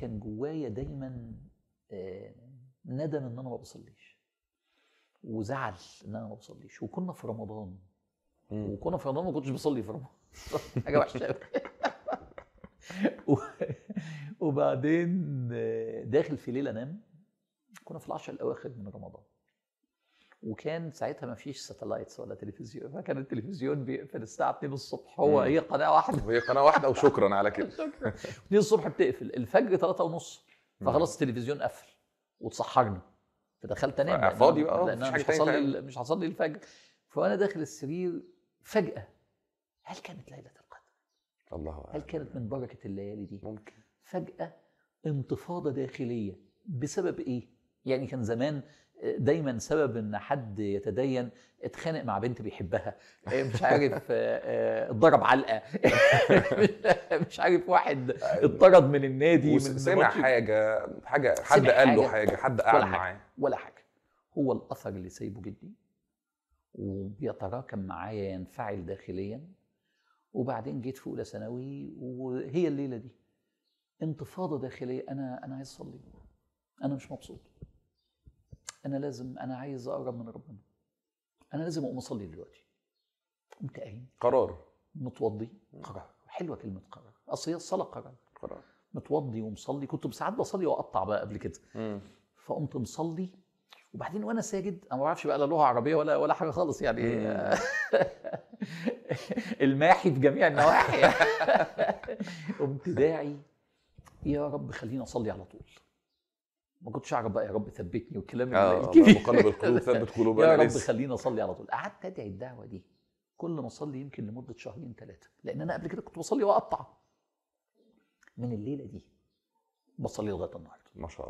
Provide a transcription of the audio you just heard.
كان جوايا دايما ندم ان انا ما بصليش وزعل ان انا ما بصليش. وكنا في رمضان وكنا في رمضان ما كنتش بصلي في رمضان حاجه وحشه قوي. وبعدين داخل في ليله انام، كنا في العشر الاواخر من رمضان، وكان ساعتها ما فيش ساتلايتس ولا تلفزيون، فكان التلفزيون بيقفل الساعه 2 الصبح. هي قناه واحده وشكرا على كده. 2 الصبح بتقفل، الفجر 3:30، فخلاص التلفزيون قفل واتسحرنا، فدخلت انام فاضي بقى مش هصلي الفجر. فانا داخل السرير فجاه، هل كانت ليله القدر؟ الله اعلم. هل كانت من بركه الليالي دي؟ ممكن. فجاه انتفاضه داخليه بسبب ايه؟ يعني كان زمان دايما سبب ان حد يتدين اتخانق مع بنت بيحبها، مش عارف اتضرب علقه، مش عارف واحد اتطرد من النادي، سمع حاجه حد قال له حاجه، حد قعد معاه، ولا حاجه. هو الاثر اللي سايبه جدي وبيتراكم معايا، ينفعل داخليا. وبعدين جيت في اولى ثانوي، وهي الليله دي انتفاضه داخليه. انا عايز اصلي، انا مش مبسوط، انا عايز اقرب من ربنا، انا لازم اقوم اصلي دلوقتي. قمت قايم، قرار، متوضي، قرار. حلوه كلمه قرار، اصل هي الصلاه قرار. متوضي ومصلي، كنت بساعات بصلي واقطع بقى قبل كده. فقمت مصلي، وبعدين وانا ساجد انا ما بعرفش بقى لا لغه عربيه ولا حاجه خالص، يعني الماحي بجميع النواحي. قمت داعي يا رب خليني اصلي على طول. ما كنتش اعرف بقى يا رب ثبتني والكلام الكبير، مقلب القلوب ثبت قلوبنا، يا رب خلينا اصلي على طول. قعدت ادعي الدعوه دي كل ما اصلي، يمكن لمده 2-3 شهور، لان انا قبل كده كنت بصلي واقطع. من الليله دي بصلي لغايه النهارده ما شاء